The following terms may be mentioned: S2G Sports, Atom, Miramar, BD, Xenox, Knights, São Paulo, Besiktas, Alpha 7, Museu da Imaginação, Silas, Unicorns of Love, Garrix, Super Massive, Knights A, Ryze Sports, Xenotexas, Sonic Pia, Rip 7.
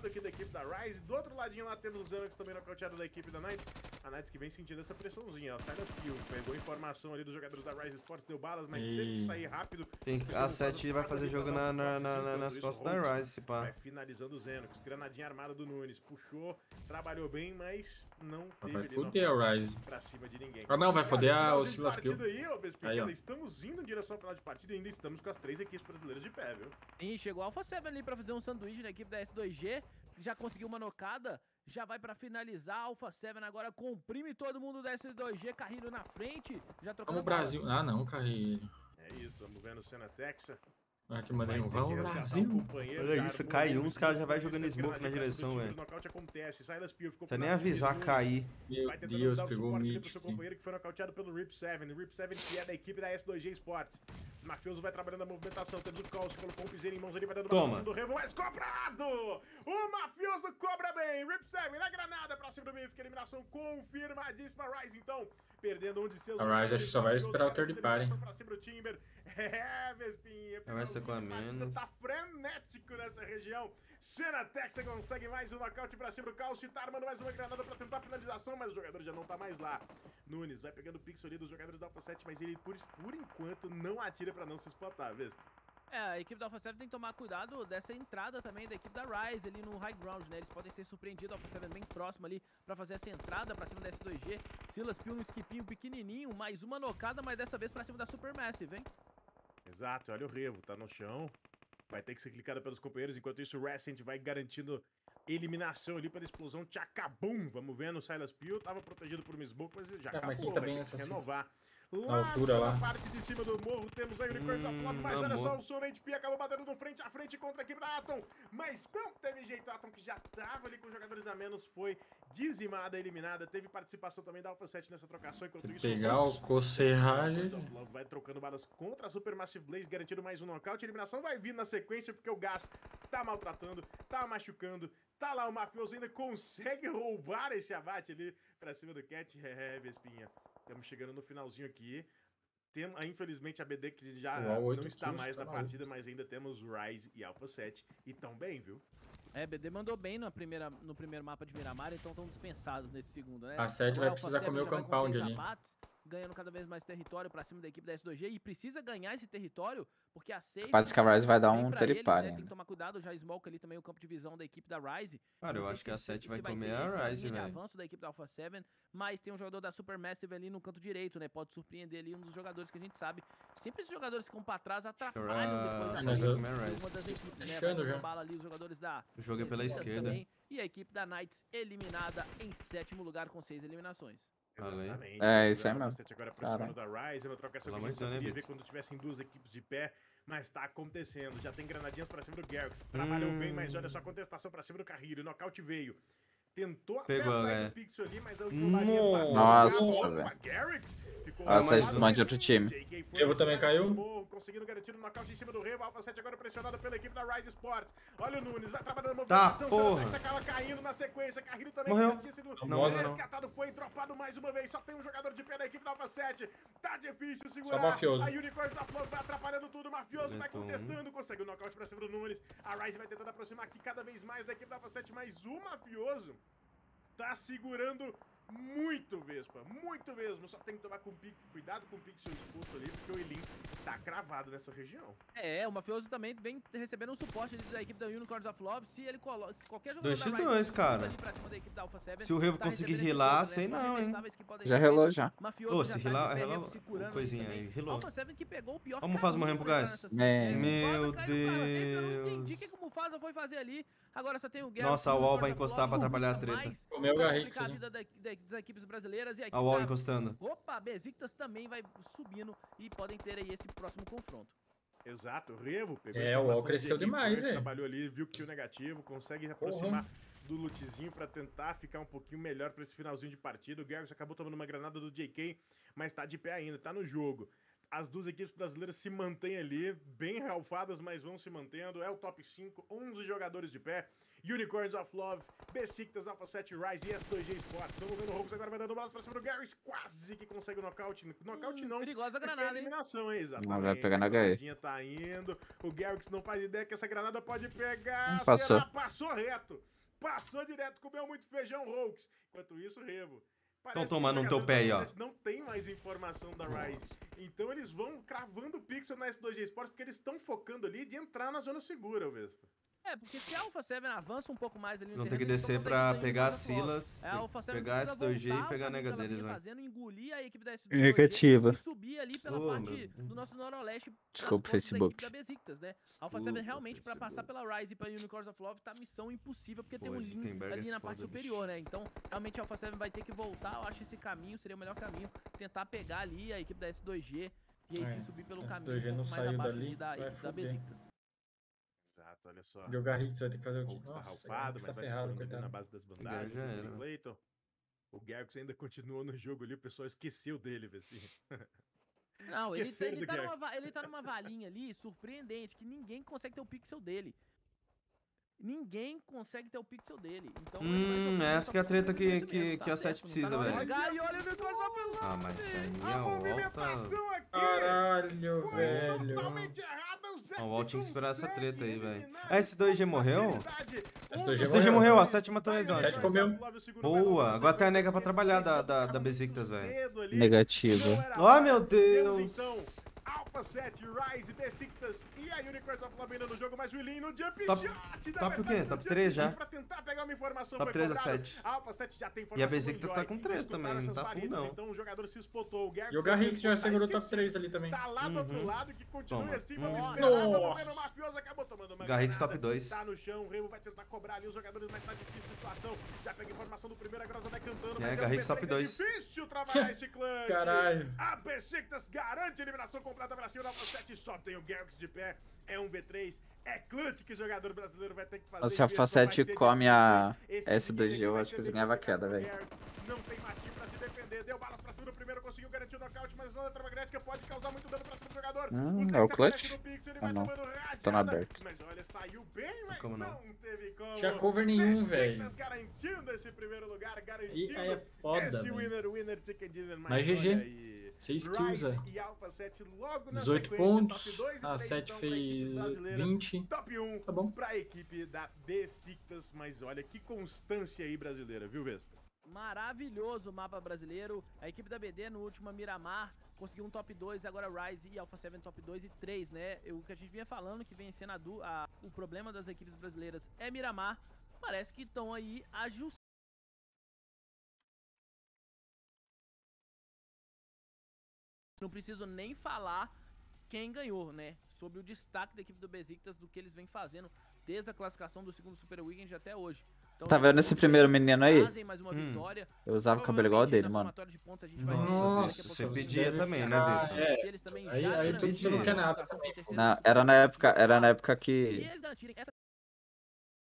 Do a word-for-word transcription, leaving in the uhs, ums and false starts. lado aqui da equipe da Ryze. Do outro ladinho lá temos o Xenox também nocauteado da equipe da Knights. A Knights que vem sentindo essa pressãozinha, ó. Silas pegou informação ali dos jogadores da Ryze Sports, deu balas, mas e... teve que sair rápido. Tem... A sete vai fazer jogo na, na, na, na, nas costas da Ryze, se pá. Vai finalizando o Xenox. Granadinha armada do Nunes. Puxou, trabalhou bem, mas não teve... Vai foder a Ryze. Pra cima de ninguém. Ah, não, vai foder a o Silas Pia. Estamos indo em direção ao final de partida e ainda estamos com as três equipes brasileiras de pé, viu? Sim, chegou a Alpha sete ali pra fazer um sanduíche na equipe da S dois G. Já conseguiu uma nocada. Já vai pra finalizar, Alpha sete agora comprime todo mundo da S dois G, Carrilho na frente, já trocou. Vamos Brasil, ah não, Carrilho. É isso, vamos vendo o Xenotexas. Ah, que maneiro, vamos Brasil. Olha isso, cai um, os caras já vai jogando smoke na direção, velho. Não precisa nem avisar, cair. Meu Deus, pegou o mid. Seu companheiro que foi nocauteado pelo Rip sete, Rip sete que é da equipe da S dois G Sports. Mafioso vai trabalhando a movimentação, temos o Calcio, colocou o piseiro em mãos, ele vai dando uma posição do Revo, mas cobrado! O Mafioso cobra bem, Rip sete na granada pra cima do meio, fica eliminação confirmadíssima, Ryze então, perdendo um de seus... A Ryze acho que só vai esperar o third party. É, Vespinha, Vespinha, com a menos. Tá frenético nessa região, Xenotexas consegue mais um nocaute pra cima do Calcio, tá armando mais uma granada pra tentar a finalização, mas o jogador já não tá mais lá. Nunes vai pegando o pixel ali dos jogadores da Alpha sete, mas ele por, por enquanto não atira pra não se espantar, mesmo. É, a equipe da Alpha sete tem que tomar cuidado dessa entrada também da equipe da Ryze ali no high ground, né? Eles podem ser surpreendidos, a Alpha sete bem próxima ali pra fazer essa entrada pra cima da S dois G. Silas Pio no skipinho pequenininho, mais uma nocada, mas dessa vez pra cima da Super Massive, hein? Exato, olha o Revo, tá no chão. Vai ter que ser clicada pelos companheiros, enquanto isso o Recent vai garantindo eliminação ali pela explosão Tchacabum. Vamos vendo, o Silas Pio tava protegido por um smoke, mas já acabou, mas vai ter que renovar. Lá altura, na lá. parte de cima do morro temos a Unicorns of Love, mas olha só, o Sonic Pia acabou batendo no frente a frente contra a equipe da Atom, mas não teve jeito, a Atom que já tava ali com jogadores a menos foi dizimada, eliminada, teve participação também da Alpha sete nessa trocação, enquanto isso... Pegar o Cocerragem... Vai trocando balas contra a Super Massive Blaze, garantindo mais um nocaute, a eliminação vai vir na sequência, porque o Gás tá maltratando, tá machucando... Tá lá, o Mafioso ainda consegue roubar esse abate ali pra cima do Cat. É, Vespinha. Estamos chegando no finalzinho aqui. Tem, infelizmente, a B D que já Uau, não está mais na partida, mas ainda temos Ryze e Alpha sete. E tão bem, viu? É, B D mandou bem na primeira, no primeiro mapa de Miramar, então estão dispensados nesse segundo, né? A sete vai precisar comer o compound ali. Ganhando cada vez mais território pra cima da equipe da S dois G. E precisa ganhar esse território, porque a seis... Capaz que a Ryze vai dar um teripar, né? Tem que tomar cuidado, já smoke ali também o campo de visão da equipe da Ryze. Cara, eu acho que a sete vai comer a Ryze, velho. Avanço da equipe da Alpha sete, mas tem um jogador da Supermassive ali no canto direito, né? Pode surpreender ali um dos jogadores que a gente sabe. Sempre esses jogadores que ficam pra trás atrapalham depois da Ryze. O jogo é pela esquerda. E a equipe da Knights eliminada em sétimo lugar com seis eliminações. Exatamente. É, isso aí mesmo. Agora aproximando da Ryze, uma trocação que a gente queria ver quando tivessem duas equipes de pé, mas tá acontecendo. Já tem granadinhas pra cima do Gerx. Trabalhou hum. bem, mas olha só a contestação pra cima do Carrilho. O nocaute veio. Tentou Pegou, até sair do pixel ali, mas o Nossa, Nossa velho. Nossa, eles mandam de outro time. O Revo também caiu. Conseguindo garantir um nocaute em cima do Revo. Alpha sete agora pressionado pela equipe da Ryze Sports. Olha o Nunes, vai trabalhando a movimentação. Tá, porra. Você acaba caindo na sequência. Carrilho também já tinha sido resgatado. Foi dropado mais uma vez. Só tem um jogador de pé da equipe da Alpha sete. Tá difícil segurar. Só mafioso. A Unicorns of Love vai atrapalhando tudo. O Mafioso vai contestando. Consegue o nocaute pra cima do Nunes. A Ryze vai tentando aproximar aqui cada vez mais da equipe da Alpha sete. Mas o Mafioso tá segurando muito, Vespa, muito mesmo. Só tem que tomar com pique, cuidado com o pixel exposto ali, porque o Elin tá cravado nessa região. É, o Mafioso também vem recebendo um suporte da equipe da Unicorns of Love. Se ele coloca, se qualquer jogador da Ryze, cara, se o Revo conseguir rilar, sei não, hein. Já relou, já. Ô, se rilar, relou, coisinha aí, relou. Vamos fazer uma rampa pro Gás. Meu Deus. Não entendi o que o Mufasa foi fazer ali. Agora só tem o Guerra. Nossa, o Al vai encostar pra atrapalhar a treta. O meu Garrix, das equipes brasileiras e aqui a Wall encostando. Opa, Besiktas também vai subindo e podem ter aí esse próximo confronto. Exato, o Revo pegou. É, o Wall cresceu de equipe, demais, né? Trabalhou ali, viu que o negativo consegue aproximar uhum. do lootzinho para tentar ficar um pouquinho melhor para esse finalzinho de partida. O Gergs acabou tomando uma granada do J K, mas tá de pé ainda, tá no jogo. As duas equipes brasileiras se mantêm ali, bem ralfadas, mas vão se mantendo. É o top cinco, onze jogadores de pé. Unicorns of Love, Besiktas, Alpha sete, Ryze e S dois G Sports. Estão movendo o Rogues, agora vai dando balas pra cima do Garrys. Quase que consegue o nocaute. Nocaute hum, não. Perigosa granada, hein? Eliminação, hein? Exatamente. Não vai pegar na H E. Tá indo. O Garrys não faz ideia que essa granada pode pegar. Hum, passou. Será? Passou reto. Passou direto, comeu muito feijão, Rogues. Enquanto isso, Revo. Estão tomando no teu pé aí, ó. Não tem mais informação da Ryze. Então eles vão cravando o pixel na S dois G Sports, porque eles estão focando ali de entrar na zona segura, o Vespa. É, porque se a Alpha sete avança um pouco mais ali no não terreno, tem que descer pra pegar a Silas, é, pegar a S dois G e pegar a nega deles, né? Engolir a equipe da S dois G negativa. E subir ali pela oh, parte do nosso noroeste. Desculpa o Facebook. Da Besiktas, né? A Alpha sete realmente, pra passar pela Ryze e pra Unicorns of Love, tá missão impossível, porque pô, tem um Lin ali é na parte superior, bicho, né? Então, realmente a Alpha sete vai ter que voltar, eu acho esse caminho, seria o melhor caminho, tentar pegar ali a equipe da S dois G e aí é, sim subir pelo caminho um pouco mais abaixo ali da, da Besiktas. Exato, olha só. E o Garrix vai ter que fazer o que? Nossa, tá ralfado, mas tá vai ferrado, se na base das bandagens do Clayton. O Garrix ainda continuou no jogo ali, o pessoal esqueceu dele, Vestinho. Não, ele, ele, tá numa, ele tá numa valinha ali, surpreendente, que ninguém consegue ter o pixel dele. Ninguém consegue ter o pixel dele. Então, hum, vai, essa que é a treta que, que, que a sete precisa, tá velho. Ah, mas isso aí é a movimentação aqui. Caralho, foi velho. Totalmente errada, o sete. Não, o Walt tinha que esperar essa treta aí, velho. A S dois G morreu? A S dois G morreu, a sete matou eles, ó. sete comeu. Boa, agora tem a nega pra trabalhar da, da, da Besiktas, velho. Negativo. Oh, meu Deus. Alpha sete, Ryze, Besiktas e a Unicorns of Love no jogo, mas o Willian no jump top, shot. Top verdade, o quê? Top três já? Top três a sete. Alpha sete já tem e a Besiktas tá com três também, não tá full não. Então o jogador se espotou, o Garrix e o Garrix já segurou o top três ali também. Tá lá do outro lado, que continua assim, vamos esperar. Garrix top dois. Tá no chão, o Remo vai tentar cobrar ali os jogadores, mas tá difícil a situação. Já pega informação do primeiro, a Grosa vai cantando. É, Garrix top dois. Difícil trabalhar esse clutch. Caralho. A Besiktas garante a eliminação completa pra cima, Alpha sete só tem o Garrix de pé, é um V três, é clutch que o jogador brasileiro vai ter que fazer. Se a Alpha sete come a S dois G, eu acho que eles ganhavam a queda, velho. Não tem matinho pra se defender, deu balas pra cima do primeiro, conseguiu garantir o knockout, mas não é tramagnética, pode causar muito dano pra cima do jogador. Hum, é o clutch? Ah, não, tô na aberto. Mas olha, saiu bem, mas como não? Não teve como. Tinha cover nenhum, velho. Garantindo esse primeiro lugar, garantindo é foda, esse winner, winner, chicken dinner, mas G G. seis kills, velho. dezoito pontos. A sete fez vinte. Top um, tá bom. Pra equipe da Besiktas, mas olha que constância aí brasileira, viu, Vespa? Maravilhoso o mapa brasileiro. A equipe da B D no último Miramar conseguiu um top dois, agora Ryze e Alpha sete top dois e três, né? O que a gente vinha falando que vem sendo a du a, o problema das equipes brasileiras é Miramar. Parece que estão aí ajustando. Não preciso nem falar quem ganhou, né? Sobre o destaque da equipe do Besiktas, do que eles vêm fazendo desde a classificação do segundo Super Weekend até hoje. Então, tá vendo esse primeiro menino aí? Hum. Eu usava o cabelo igual dele, mano. De pontos, a gente vai nossa, você pedia também, né, Vitor? Ah, é. Eles também aí, já aí, aí tu pedia. Não, era na época, era na época que...